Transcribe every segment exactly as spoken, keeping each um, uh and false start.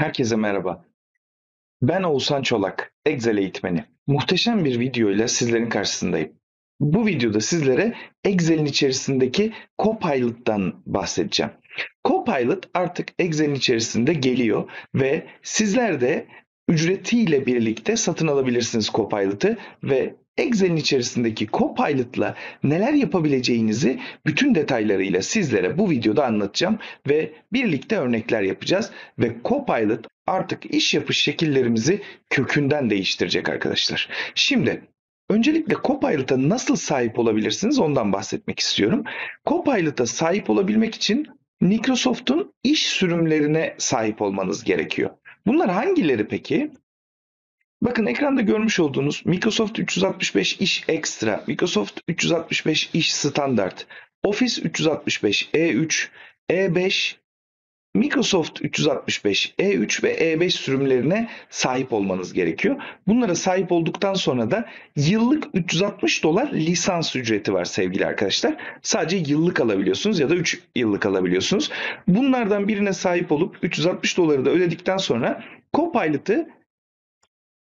Herkese merhaba. Ben Oğuzhan Çolak, Excel eğitmeni. Muhteşem bir video ile sizlerin karşısındayım. Bu videoda sizlere Excel'in içerisindeki Copilot'tan bahsedeceğim. Copilot artık Excel'in içerisinde geliyor ve sizler de ücretiyle birlikte satın alabilirsiniz Copilot'ı ve Excel'in içerisindeki Copilot'la neler yapabileceğinizi bütün detaylarıyla sizlere bu videoda anlatacağım ve birlikte örnekler yapacağız ve Copilot artık iş yapış şekillerimizi kökünden değiştirecek arkadaşlar. Şimdi öncelikle Copilot'a nasıl sahip olabilirsiniz ondan bahsetmek istiyorum. Copilot'a sahip olabilmek için Microsoft'un iş sürümlerine sahip olmanız gerekiyor. Bunlar hangileri peki? Bakın ekranda görmüş olduğunuz Microsoft üç yüz altmış beş iş ekstra, Microsoft üç yüz altmış beş iş standart, Office üç yüz altmış beş E üç, E beş, Microsoft üç yüz altmış beş E üç ve E beş sürümlerine sahip olmanız gerekiyor. Bunlara sahip olduktan sonra da yıllık üç yüz altmış dolar lisans ücreti var sevgili arkadaşlar. Sadece yıllık alabiliyorsunuz ya da üç yıllık alabiliyorsunuz. Bunlardan birine sahip olup üç yüz altmış doları da ödedikten sonra Copilot'ı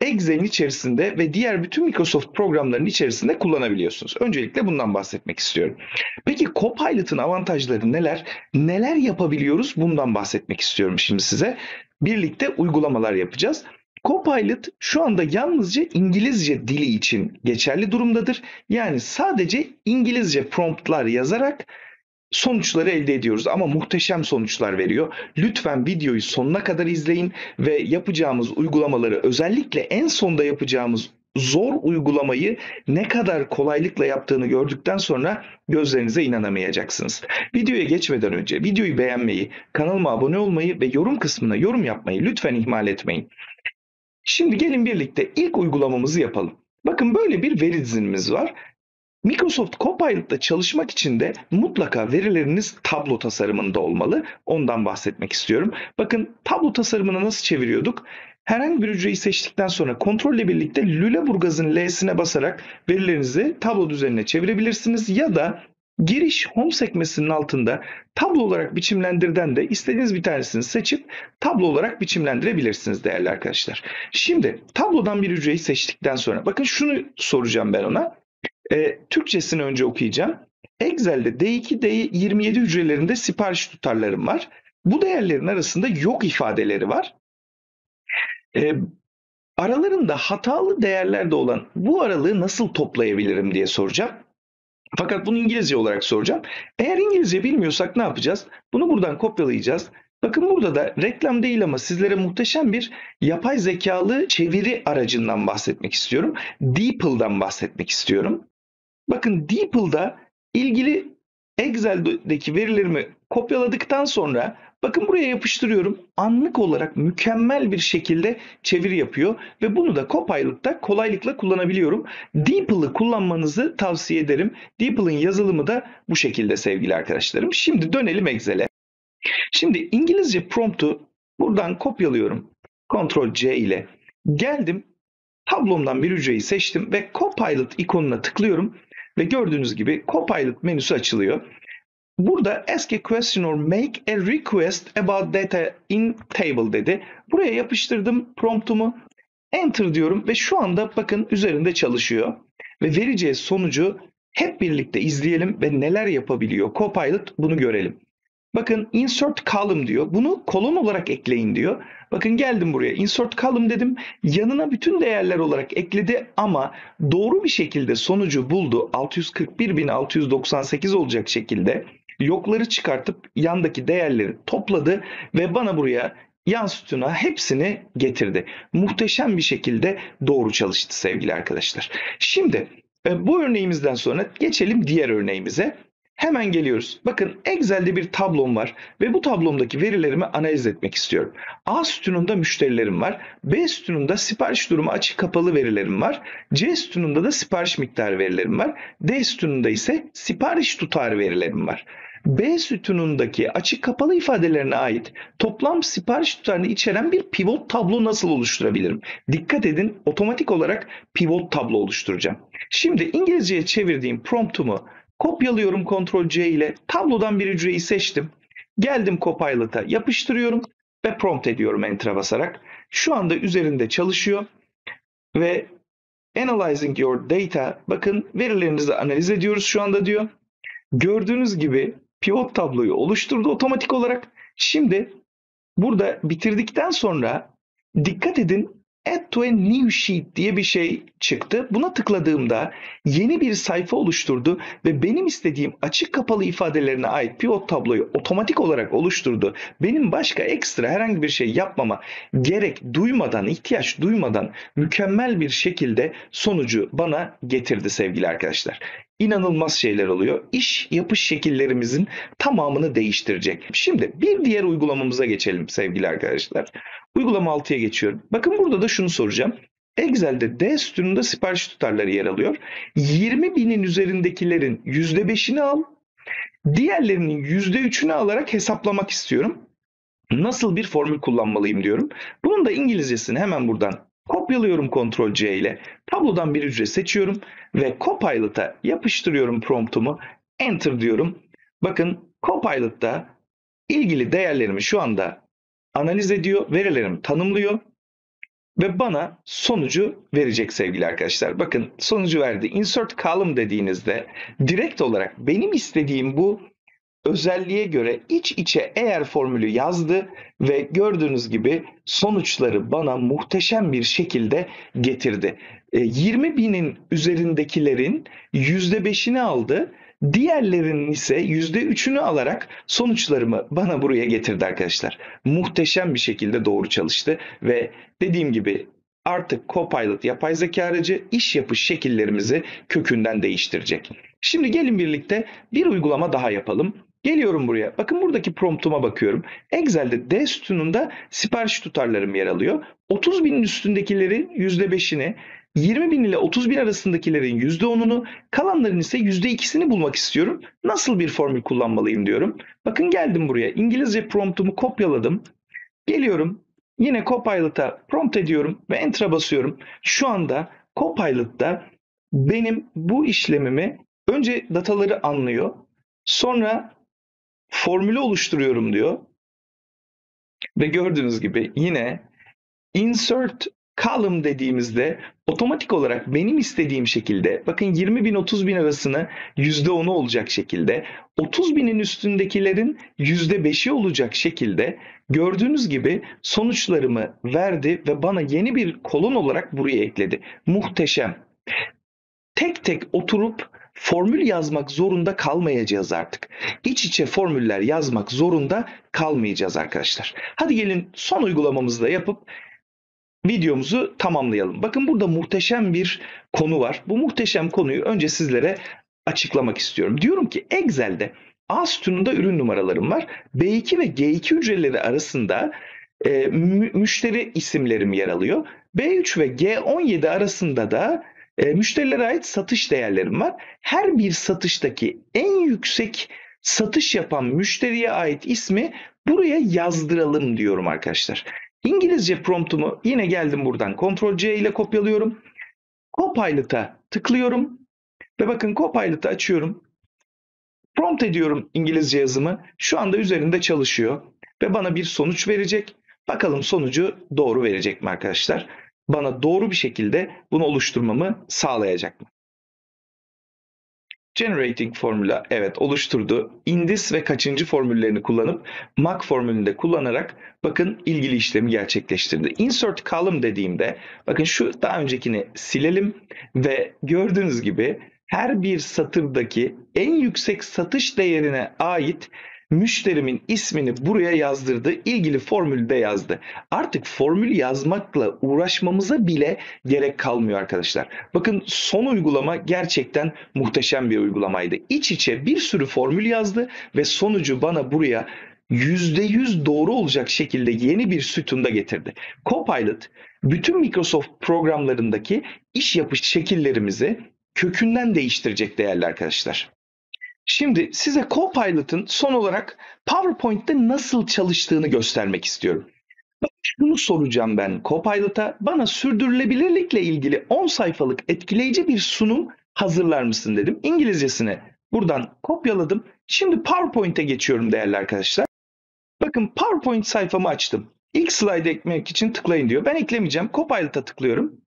Excel'in içerisinde ve diğer bütün Microsoft programlarının içerisinde kullanabiliyorsunuz. Öncelikle bundan bahsetmek istiyorum. Peki Copilot'ın avantajları neler? Neler yapabiliyoruz? Bundan bahsetmek istiyorum şimdi size. Birlikte uygulamalar yapacağız. Copilot şu anda yalnızca İngilizce dili için geçerli durumdadır. Yani sadece İngilizce promptlar yazarak sonuçları elde ediyoruz ama muhteşem sonuçlar veriyor. Lütfen videoyu sonuna kadar izleyin ve yapacağımız uygulamaları, özellikle en sonda yapacağımız zor uygulamayı ne kadar kolaylıkla yaptığını gördükten sonra gözlerinize inanamayacaksınız. Videoya geçmeden önce videoyu beğenmeyi, kanalıma abone olmayı ve yorum kısmına yorum yapmayı lütfen ihmal etmeyin. Şimdi gelin birlikte ilk uygulamamızı yapalım. Bakın böyle bir veri dizinimiz var. Microsoft Copilot'ta çalışmak için de mutlaka verileriniz tablo tasarımında olmalı. Ondan bahsetmek istiyorum. Bakın tablo tasarımını nasıl çeviriyorduk? Herhangi bir hücreyi seçtikten sonra kontrolle birlikte Lüleburgaz'ın L'sine basarak verilerinizi tablo düzenine çevirebilirsiniz. Ya da giriş home sekmesinin altında tablo olarak biçimlendirden de istediğiniz bir tanesini seçip tablo olarak biçimlendirebilirsiniz değerli arkadaşlar. Şimdi tablodan bir hücreyi seçtikten sonra bakın şunu soracağım ben ona. E, Türkçesini önce okuyacağım. Excel'de D iki, D yirmi yedi hücrelerinde sipariş tutarlarım var. Bu değerlerin arasında yok ifadeleri var. E, aralarında hatalı değerlerde olan bu aralığı nasıl toplayabilirim diye soracağım. Fakat bunu İngilizce olarak soracağım. Eğer İngilizce bilmiyorsak ne yapacağız? Bunu buradan kopyalayacağız. Bakın burada da reklam değil ama sizlere muhteşem bir yapay zekalı çeviri aracından bahsetmek istiyorum. DeepL'dan bahsetmek istiyorum. Bakın DeepL'da ilgili Excel'deki verilerimi kopyaladıktan sonra bakın buraya yapıştırıyorum. Anlık olarak mükemmel bir şekilde çeviri yapıyor ve bunu da Copilot'ta kolaylıkla kullanabiliyorum. DeepL'ı kullanmanızı tavsiye ederim. DeepL'ın yazılımı da bu şekilde sevgili arkadaşlarım. Şimdi dönelim Excel'e. Şimdi İngilizce promptu buradan kopyalıyorum. Ctrl C ile geldim. Tablomdan bir hücreyi seçtim ve Copilot ikonuna tıklıyorum. Ve gördüğünüz gibi Copilot menüsü açılıyor. Burada ask a question or make a request about data in table dedi. Buraya yapıştırdım promptumu. Enter diyorum ve şu anda bakın üzerinde çalışıyor. Ve vereceği sonucu hep birlikte izleyelim ve neler yapabiliyor Copilot bunu görelim. Bakın insert column diyor. Bunu kolon olarak ekleyin diyor. Bakın geldim buraya insert column dedim. Yanına bütün değerler olarak ekledi ama doğru bir şekilde sonucu buldu. altı yüz kırk bir bin altı yüz doksan sekiz olacak şekilde yokları çıkartıp yandaki değerleri topladı ve bana buraya yan sütuna hepsini getirdi. Muhteşem bir şekilde doğru çalıştı sevgili arkadaşlar. Şimdi bu örneğimizden sonra geçelim diğer örneğimize. Hemen geliyoruz. Bakın Excel'de bir tablom var ve bu tablomdaki verilerimi analiz etmek istiyorum. A sütununda müşterilerim var. B sütununda sipariş durumu açık kapalı verilerim var. C sütununda da sipariş miktarı verilerim var. D sütununda ise sipariş tutarı verilerim var. B sütunundaki açık kapalı ifadelerine ait toplam sipariş tutarını içeren bir pivot tablo nasıl oluşturabilirim? Dikkat edin, otomatik olarak pivot tablo oluşturacağım. Şimdi İngilizceye çevirdiğim promptumu kopyalıyorum Ctrl C ile tablodan bir hücreyi seçtim. Geldim Copilot'a yapıştırıyorum. ve prompt ediyorum enter'a basarak. Şu anda üzerinde çalışıyor ve analyzing your data, bakın verilerinizi analiz ediyoruz şu anda diyor. Gördüğünüz gibi pivot tabloyu oluşturdu otomatik olarak. Şimdi burada bitirdikten sonra dikkat edin, add to a new sheet diye bir şey çıktı. Buna tıkladığımda yeni bir sayfa oluşturdu ve benim istediğim açık kapalı ifadelerine ait pivot tabloyu otomatik olarak oluşturdu. Benim başka ekstra herhangi bir şey yapmama gerek duymadan, ihtiyaç duymadan mükemmel bir şekilde sonucu bana getirdi sevgili arkadaşlar. İnanılmaz şeyler oluyor. İş yapış şekillerimizin tamamını değiştirecek. Şimdi bir diğer uygulamamıza geçelim sevgili arkadaşlar. Uygulama altıya geçiyorum. Bakın burada da şunu soracağım. Excel'de D sütununda sipariş tutarları yer alıyor. yirmi binin üzerindekilerin yüzde beşini al. Diğerlerinin yüzde üçünü alarak hesaplamak istiyorum. Nasıl bir formül kullanmalıyım diyorum. Bunun da İngilizcesini hemen buradan kopyalıyorum kontrol C ile. Tablodan bir hücre seçiyorum ve Copilot'a yapıştırıyorum promptumu. Enter diyorum. Bakın Copilot'ta ilgili değerlerimi şu anda analiz ediyor, verilerimi tanımlıyor ve bana sonucu verecek sevgili arkadaşlar. Bakın sonucu verdi. Insert column dediğinizde direkt olarak benim istediğim bu özelliğe göre iç içe eğer formülü yazdı ve gördüğünüz gibi sonuçları bana muhteşem bir şekilde getirdi. yirmi binin üzerindekilerin yüzde beşini aldı. Diğerlerinin ise yüzde üçünü alarak sonuçlarımı bana buraya getirdi arkadaşlar. Muhteşem bir şekilde doğru çalıştı ve dediğim gibi artık Copilot yapay zeka aracı iş yapış şekillerimizi kökünden değiştirecek. Şimdi gelin birlikte bir uygulama daha yapalım. Geliyorum buraya. Bakın buradaki promptuma bakıyorum. Excel'de D sütununda sipariş tutarlarım yer alıyor. otuz binin üstündekilerin yüzde beşini, yirmi bin ile otuz bin arasındakilerin yüzde onunu, kalanların ise yüzde ikisini bulmak istiyorum. Nasıl bir formül kullanmalıyım diyorum. Bakın geldim buraya. İngilizce promptumu kopyaladım. Geliyorum. Yine Copilot'a prompt ediyorum ve enter'a basıyorum. Şu anda Copilot'ta benim bu işlemimi önce dataları anlıyor. Sonra formülü oluşturuyorum diyor. Ve gördüğünüz gibi yine insert column dediğimizde otomatik olarak benim istediğim şekilde, bakın yirmi bin otuz bin arasını yüzde onu olacak şekilde, otuz binin üstündekilerin yüzde beşi olacak şekilde gördüğünüz gibi sonuçlarımı verdi ve bana yeni bir kolon olarak buraya ekledi. Muhteşem. Tek tek oturup formül yazmak zorunda kalmayacağız artık. İç içe formüller yazmak zorunda kalmayacağız arkadaşlar. Hadi gelin son uygulamamızı da yapıp videomuzu tamamlayalım. Bakın burada muhteşem bir konu var. Bu muhteşem konuyu önce sizlere açıklamak istiyorum. Diyorum ki Excel'de A sütununda ürün numaralarım var. B iki ve G iki hücreleri arasında e, müşteri isimlerim yer alıyor. B üç ve G on yedi arasında da e, müşterilere ait satış değerlerim var. Her bir satıştaki en yüksek satış yapan müşteriye ait ismi buraya yazdıralım diyorum arkadaşlar. İngilizce promptumu yine geldim buradan kontrol C ile kopyalıyorum. Copilot'a tıklıyorum ve bakın Copilot'ı açıyorum. Prompt ediyorum İngilizce yazımı. Şu anda üzerinde çalışıyor ve bana bir sonuç verecek. Bakalım sonucu doğru verecek mi arkadaşlar? Bana doğru bir şekilde bunu oluşturmamı sağlayacak mı? Generating formula, evet oluşturdu. İndis ve kaçıncı formüllerini kullanıp M A C formülünü de kullanarak bakın ilgili işlemi gerçekleştirdi. Insert column dediğimde bakın şu daha öncekini silelim ve gördüğünüz gibi her bir satırdaki en yüksek satış değerine ait müşterimin ismini buraya yazdırdı. İlgili formülde yazdı. Artık formül yazmakla uğraşmamıza bile gerek kalmıyor arkadaşlar. Bakın son uygulama gerçekten muhteşem bir uygulamaydı. İç içe bir sürü formül yazdı ve sonucu bana buraya yüzde yüz doğru olacak şekilde yeni bir sütunda getirdi. Copilot bütün Microsoft programlarındaki iş yapış şekillerimizi kökünden değiştirecek değerli arkadaşlar. Şimdi size Copilot'ın son olarak PowerPoint'te nasıl çalıştığını göstermek istiyorum. Şunu soracağım ben Copilot'a, bana sürdürülebilirlikle ilgili on sayfalık etkileyici bir sunum hazırlar mısın dedim. İngilizcesini buradan kopyaladım. Şimdi PowerPoint'e geçiyorum değerli arkadaşlar. Bakın PowerPoint sayfamı açtım. İlk slide eklemek için tıklayın diyor. Ben eklemeyeceğim. Copilot'a tıklıyorum.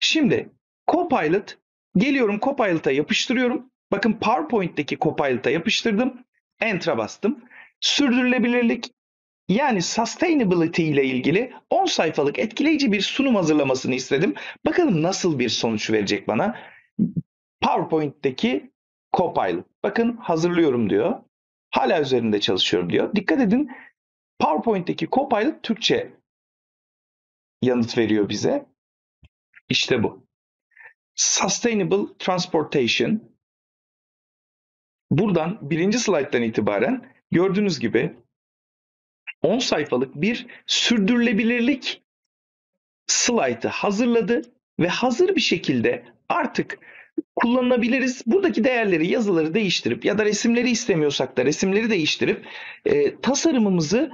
Şimdi Copilot, geliyorum Copilot'a yapıştırıyorum. Bakın PowerPoint'teki Copilot'a yapıştırdım. Enter'a bastım. Sürdürülebilirlik, yani sustainability ile ilgili on sayfalık etkileyici bir sunum hazırlamasını istedim. Bakalım nasıl bir sonuç verecek bana. PowerPoint'teki Copilot. Bakın hazırlıyorum diyor. Hala üzerinde çalışıyorum diyor. Dikkat edin, PowerPoint'teki Copilot Türkçe yanıt veriyor bize. İşte bu. Sustainable Transportation. Buradan birinci slayttan itibaren gördüğünüz gibi on sayfalık bir sürdürülebilirlik slaytı hazırladı ve hazır bir şekilde artık kullanabiliriz. Buradaki değerleri, yazıları değiştirip ya da resimleri istemiyorsak da resimleri değiştirip e, tasarımımızı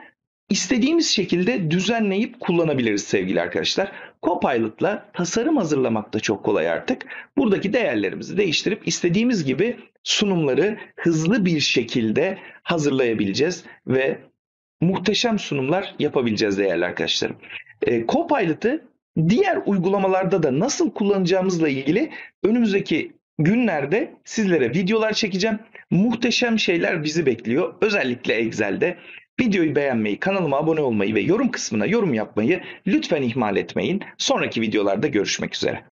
istediğimiz şekilde düzenleyip kullanabiliriz sevgili arkadaşlar. Copilot'la tasarım hazırlamak da çok kolay artık. Buradaki değerlerimizi değiştirip istediğimiz gibi sunumları hızlı bir şekilde hazırlayabileceğiz ve muhteşem sunumlar yapabileceğiz değerli arkadaşlarım. E, Copilot'ı diğer uygulamalarda da nasıl kullanacağımızla ilgili önümüzdeki günlerde sizlere videolar çekeceğim. Muhteşem şeyler bizi bekliyor. Özellikle Excel'de. Videoyu beğenmeyi, kanalıma abone olmayı ve yorum kısmına yorum yapmayı lütfen ihmal etmeyin. Sonraki videolarda görüşmek üzere.